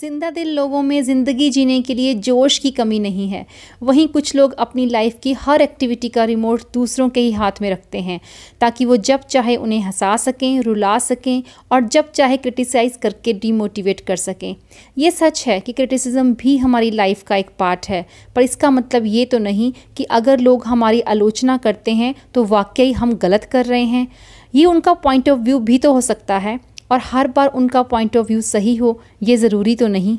जिंदा दिल लोगों में ज़िंदगी जीने के लिए जोश की कमी नहीं है। वहीं कुछ लोग अपनी लाइफ की हर एक्टिविटी का रिमोट दूसरों के ही हाथ में रखते हैं ताकि वो जब चाहे उन्हें हंसा सकें, रुला सकें और जब चाहे क्रिटिसाइज़ करके डीमोटिवेट कर सकें। ये सच है कि क्रिटिसिज्म भी हमारी लाइफ का एक पार्ट है, पर इसका मतलब ये तो नहीं कि अगर लोग हमारी आलोचना करते हैं तो वाकई हम गलत कर रहे हैं। ये उनका पॉइंट ऑफ व्यू भी तो हो सकता है, और हर बार उनका पॉइंट ऑफ व्यू सही हो ये ज़रूरी तो नहीं।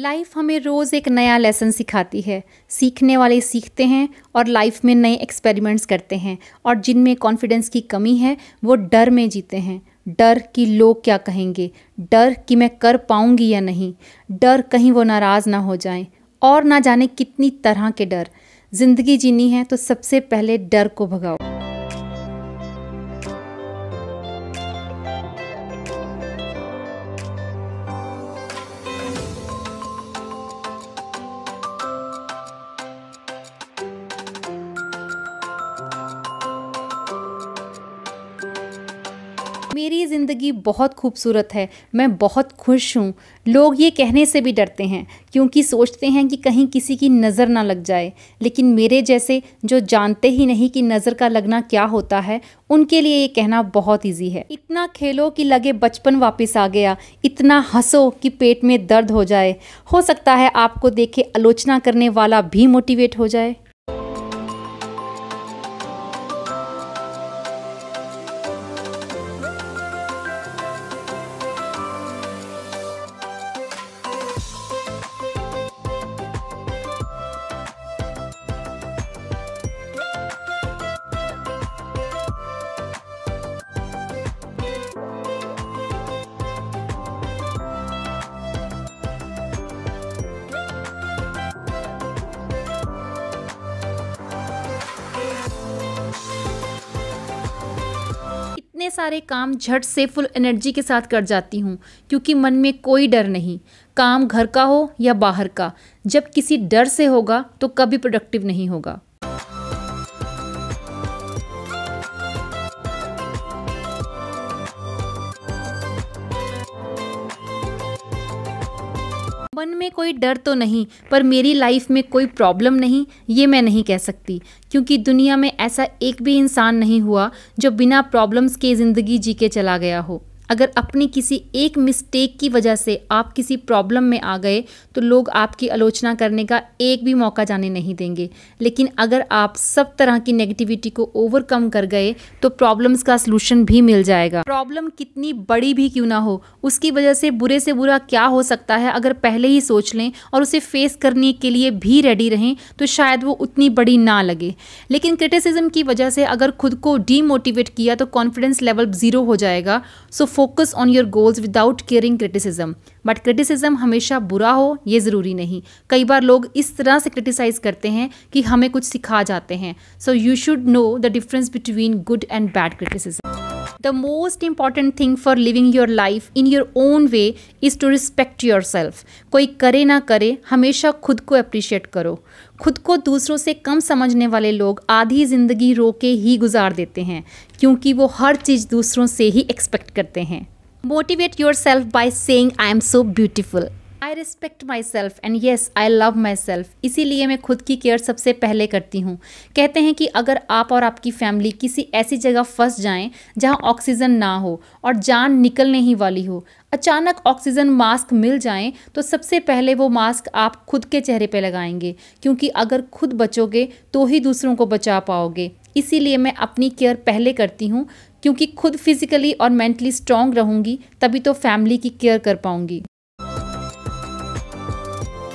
लाइफ हमें रोज़ एक नया लेसन सिखाती है। सीखने वाले सीखते हैं और लाइफ में नए एक्सपेरिमेंट्स करते हैं, और जिनमें कॉन्फिडेंस की कमी है वो डर में जीते हैं। डर कि लोग क्या कहेंगे, डर कि मैं कर पाऊंगी या नहीं, डर कहीं वो नाराज़ ना हो जाएं, और ना जाने कितनी तरह के डर। ज़िंदगी जीनी है तो सबसे पहले डर को भगाओ। मेरी ज़िंदगी बहुत खूबसूरत है, मैं बहुत खुश हूँ। लोग ये कहने से भी डरते हैं क्योंकि सोचते हैं कि कहीं किसी की नज़र ना लग जाए, लेकिन मेरे जैसे जो जानते ही नहीं कि नज़र का लगना क्या होता है उनके लिए ये कहना बहुत ईजी है। इतना खेलो कि लगे बचपन वापस आ गया, इतना हंसो कि पेट में दर्द हो जाए। हो सकता है आपको देखे आलोचना करने वाला भी मोटिवेट हो जाए। इतने सारे काम झट से फुल एनर्जी के साथ कर जाती हूँ क्योंकि मन में कोई डर नहीं। काम घर का हो या बाहर का, जब किसी डर से होगा तो कभी प्रोडक्टिव नहीं होगा। मन में कोई डर तो नहीं, पर मेरी लाइफ में कोई प्रॉब्लम नहीं ये मैं नहीं कह सकती, क्योंकि दुनिया में ऐसा एक भी इंसान नहीं हुआ जो बिना प्रॉब्लम्स के ज़िंदगी जी के चला गया हो। अगर अपनी किसी एक मिस्टेक की वजह से आप किसी प्रॉब्लम में आ गए तो लोग आपकी आलोचना करने का एक भी मौका जाने नहीं देंगे, लेकिन अगर आप सब तरह की नेगेटिविटी को ओवरकम कर गए तो प्रॉब्लम्स का सलूशन भी मिल जाएगा। प्रॉब्लम कितनी बड़ी भी क्यों ना हो, उसकी वजह से बुरा क्या हो सकता है अगर पहले ही सोच लें और उसे फेस करने के लिए भी रेडी रहें तो शायद वो उतनी बड़ी ना लगे। लेकिन क्रिटिसिज्म की वजह से अगर खुद को डीमोटिवेट किया तो कॉन्फिडेंस लेवल 0 हो जाएगा। सो focus on your goals without caring criticism, but criticism हमेशा बुरा हो ये ज़रूरी नहीं। कई बार लोग इस तरह से criticize करते हैं कि हमें कुछ सिखा जाते हैं। So you should know the difference between good and bad criticism. The most important thing for living your life in your own way is to respect yourself. कोई करे ना करे हमेशा खुद को appreciate करो। खुद को दूसरों से कम समझने वाले लोग आधी ज़िंदगी रो के ही गुजार देते हैं क्योंकि वो हर चीज़ दूसरों से ही एक्सपेक्ट करते हैं। Motivate yourself by saying I am so beautiful. I respect my self and yes I love my self. इसीलिए मैं खुद की केयर सबसे पहले करती हूँ। कहते हैं कि अगर आप और आपकी फैमिली किसी ऐसी जगह फंस जाएं जहाँ ऑक्सीजन ना हो और जान निकलने ही वाली हो, अचानक ऑक्सीजन मास्क मिल जाए तो सबसे पहले वो मास्क आप खुद के चेहरे पे लगाएंगे, क्योंकि अगर खुद बचोगे तो ही दूसरों को बचा पाओगे। इसीलिए मैं अपनी केयर पहले करती हूँ, क्योंकि खुद फिजिकली और मेंटली स्ट्रॉन्ग रहूँगी तभी तो फैमिली की केयर कर पाऊँगी।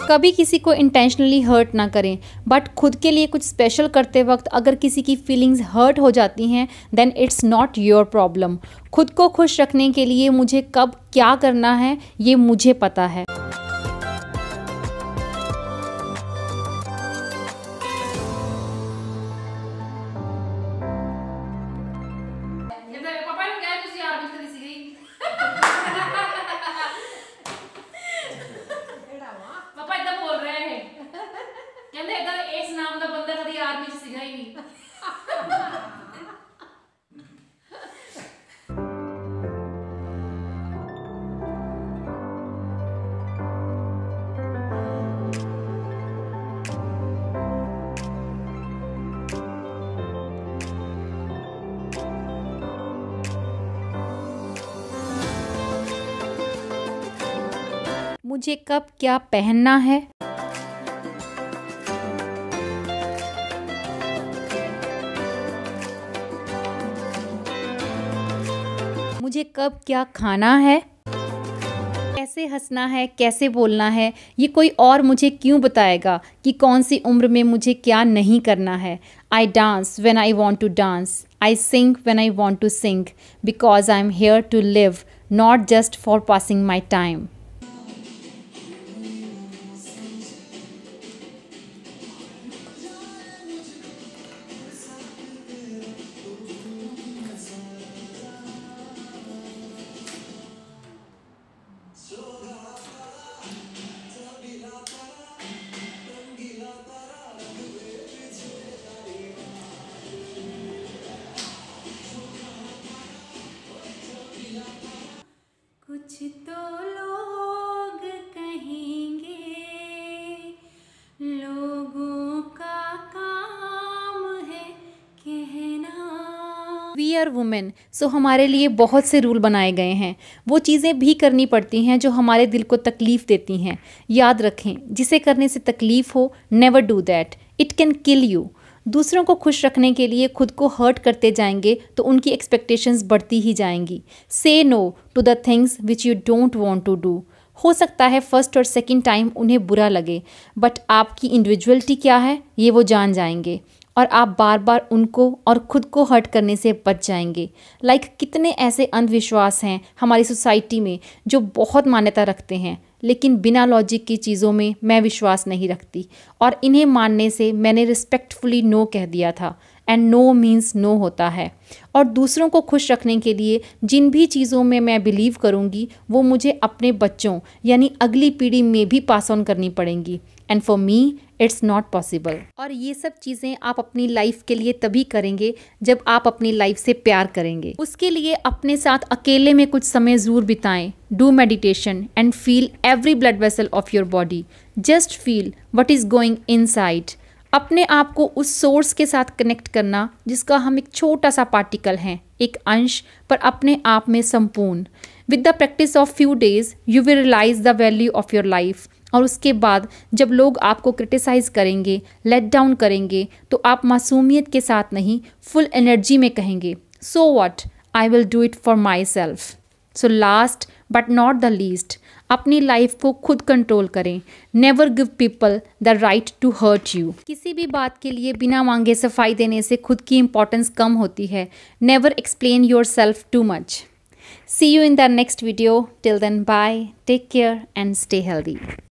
कभी किसी को इंटेंशनली हर्ट ना करें, बट खुद के लिए कुछ स्पेशल करते वक्त अगर किसी की फीलिंग्स हर्ट हो जाती हैं then it's not your problem. खुद को खुश रखने के लिए मुझे कब क्या करना है ये मुझे पता है। मुझे कब क्या पहनना है। मुझे कब क्या खाना है, कैसे हंसना है, कैसे बोलना है। ये कोई और मुझे क्यों बताएगा कि कौन सी उम्र में मुझे क्या नहीं करना है। I dance when I want to dance, I sing when I want to sing, because I am here to live not just for passing my time. कुछ तो लोग कहेंगे लोगों का काम है कहना। वी आर वुमेन, सो हमारे लिए बहुत से रूल बनाए गए हैं। वो चीज़ें भी करनी पड़ती हैं जो हमारे दिल को तकलीफ़ देती हैं। याद रखें, जिसे करने से तकलीफ़ हो, never do that, it can kill you. दूसरों को खुश रखने के लिए खुद को हर्ट करते जाएंगे तो उनकी एक्सपेक्टेशंस बढ़ती ही जाएंगी। Say no to the things which you don't want to do. हो सकता है फर्स्ट और सेकंड टाइम उन्हें बुरा लगे, बट आपकी इंडिविजुअलिटी क्या है ये वो जान जाएंगे और आप बार बार उनको और ख़ुद को हर्ट करने से बच जाएंगे। कितने ऐसे अंधविश्वास हैं हमारी सोसाइटी में जो बहुत मान्यता रखते हैं, लेकिन बिना लॉजिक की चीज़ों में मैं विश्वास नहीं रखती और इन्हें मानने से मैंने रिस्पेक्टफुली नो कह दिया था। एंड नो मीन्स नो होता है। और दूसरों को खुश रखने के लिए जिन भी चीज़ों में मैं बिलीव करूँगी वो मुझे अपने बच्चों यानी अगली पीढ़ी में भी पास ऑन करनी पड़ेंगी। And for me it's not possible. और ये सब चीज़ें आप अपनी लाइफ के लिए तभी करेंगे जब आप अपनी लाइफ से प्यार करेंगे। उसके लिए अपने साथ अकेले में कुछ समय ज़रूर बिताएं। Do meditation and feel every blood vessel of your body. Just feel what is going inside. अपने आप को उस सोर्स के साथ कनेक्ट करना जिसका हम एक छोटा सा पार्टिकल हैं, एक अंश, पर अपने आप में संपूर्ण। With the practice of few days you will realise the value of your life. और उसके बाद जब लोग आपको क्रिटिसाइज़ करेंगे, लेट डाउन करेंगे, तो आप मासूमियत के साथ नहीं, फुल एनर्जी में कहेंगे, so what, I will do it for my self. So last but not the least, अपनी लाइफ को खुद कंट्रोल करें। Never give people the right to hurt you. किसी भी बात के लिए बिना मांगे सफाई देने से खुद की इंपॉर्टेंस कम होती है। Never explain your self too much. See you in the next video. Till then, bye. Take care and stay healthy.